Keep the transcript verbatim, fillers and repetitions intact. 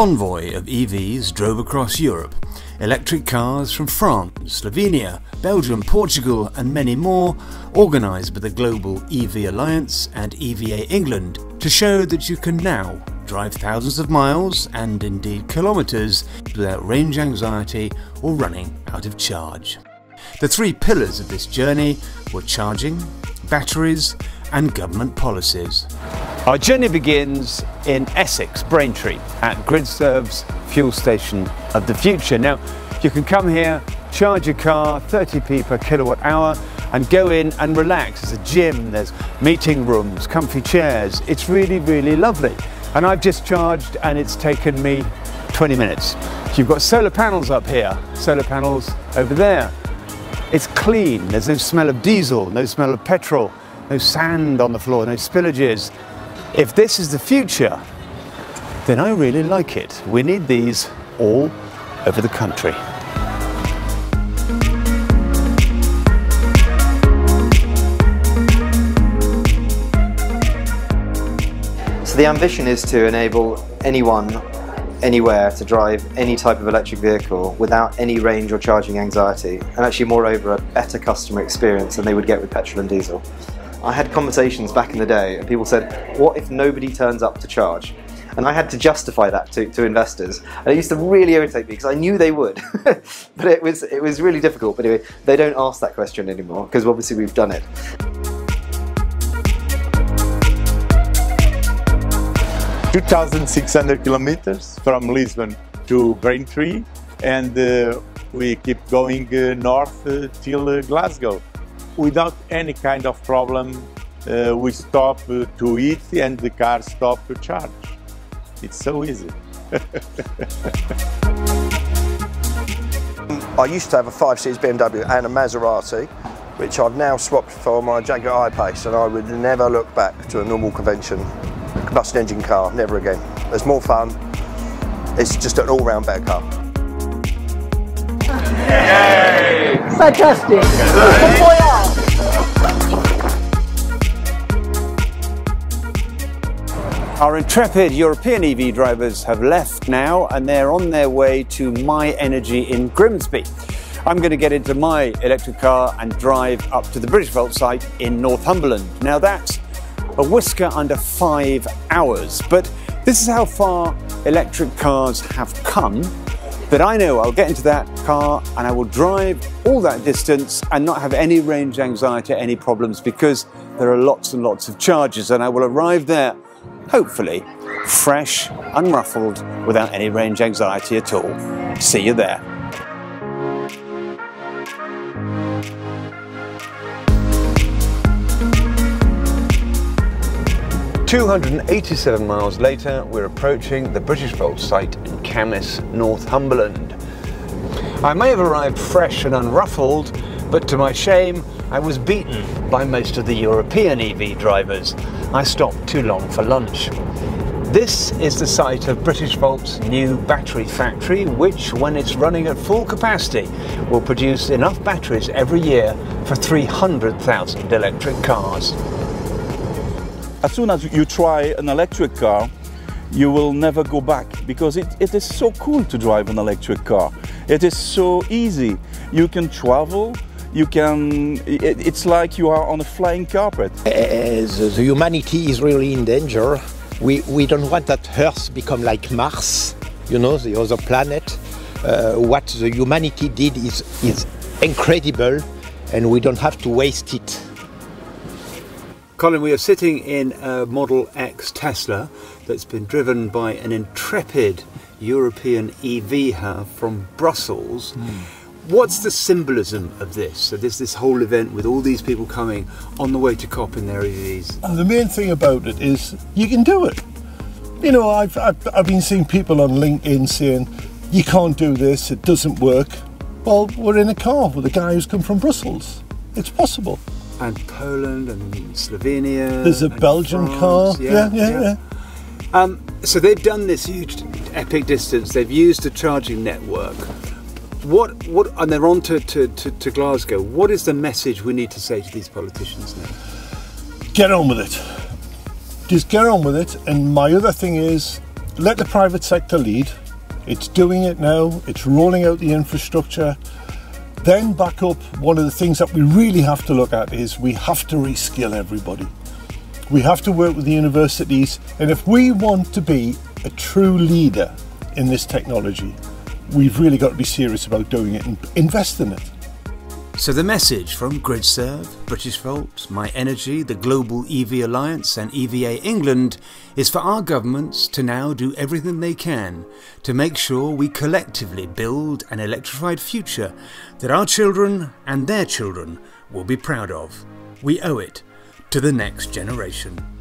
convoy of E Vs drove across Europe. Electric cars from France, Slovenia, Belgium, Portugal and many more, organised by the Global E V Alliance and E V A England to show that you can now drive thousands of miles and indeed kilometres without range anxiety or running out of charge. The three pillars of this journey were charging, batteries and government policies. Our journey begins in Essex, Braintree, at GridServe's fuel station of the future. Now, you can come here, charge your car, thirty p per kilowatt hour, and go in and relax. There's a gym, there's meeting rooms, comfy chairs. It's really, really lovely. And I've just charged and it's taken me twenty minutes. You've got solar panels up here, solar panels over there. It's clean, there's no smell of diesel, no smell of petrol, no sand on the floor, no spillages. If this is the future, then I really like it. We need these all over the country. So the ambition is to enable anyone, anywhere, to drive any type of electric vehicle without any range or charging anxiety, and actually, moreover, a better customer experience than they would get with petrol and diesel. I had conversations back in the day and people said, what if nobody turns up to charge? And I had to justify that to, to investors, and it used to really irritate me because I knew they would. But it was, it was really difficult. But anyway, they don't ask that question anymore because obviously we've done it. two thousand six hundred kilometers from Lisbon to Braintree, and uh, we keep going uh, north uh, till uh, Glasgow. Without any kind of problem, uh, we stop uh, to eat and the car stops to charge. It's so easy. I used to have a five series B M W and a Maserati, which I've now swapped for my Jaguar I-Pace, and I would never look back to a normal convention combustion engine car, never again. It's more fun, it's just an all-round better car. Yay! Fantastic! Good boy. Our intrepid European E V drivers have left now and they're on their way to My Energy in Grimsby. I'm going to get into my electric car and drive up to the Britishvolt site in Northumberland. Now that's a whisker under five hours, but this is how far electric cars have come that I know I'll get into that car and I will drive all that distance and not have any range anxiety, any problems, because there are lots and lots of charges, and I will arrive there hopefully fresh, unruffled, without any range anxiety at all. See you there. two hundred eighty-seven miles later, we're approaching the Britishvolt site in Camas, Northumberland. I may have arrived fresh and unruffled, but to my shame, I was beaten by most of the European E V drivers. I stopped too long for lunch. This is the site of Britishvolt's new battery factory, which, when it's running at full capacity, will produce enough batteries every year for three hundred thousand electric cars. As soon as you try an electric car, you will never go back, because it, it is so cool to drive an electric car. It is so easy. You can travel. You can, it, it's like you are on a flying carpet. Uh, the, the humanity is really in danger. We, we don't want that Earth become like Mars, you know, the other planet. Uh, what the humanity did is, is incredible, and we don't have to waste it. Colin, we are sitting in a Model X Tesla that's been driven by an intrepid European E V hub from Brussels. Mm. What's the symbolism of this? So there's this whole event with all these people coming on the way to COP in their E Vs. And the main thing about it is you can do it. You know, I've, I've, I've been seeing people on LinkedIn saying, you can't do this, it doesn't work. Well, we're in a car with a guy who's come from Brussels. It's possible. And Poland and Slovenia. There's a Belgian car. Yeah, yeah, yeah. yeah. Um, so they've done this huge epic distance. They've used a charging network. What, what, and they're on to, to, to, to Glasgow. What is the message we need to say to these politicians now? Get on with it. Just get on with it. And my other thing is, let the private sector lead. It's doing it now, it's rolling out the infrastructure. Then back up, one of the things that we really have to look at is we have to reskill everybody. We have to work with the universities, and if we want to be a true leader in this technology, we've really got to be serious about doing it and invest in it. So the message from GridServe, Britishvolt, My Energy, the Global E V Alliance and E V A England is for our governments to now do everything they can to make sure we collectively build an electrified future that our children and their children will be proud of. We owe it to the next generation.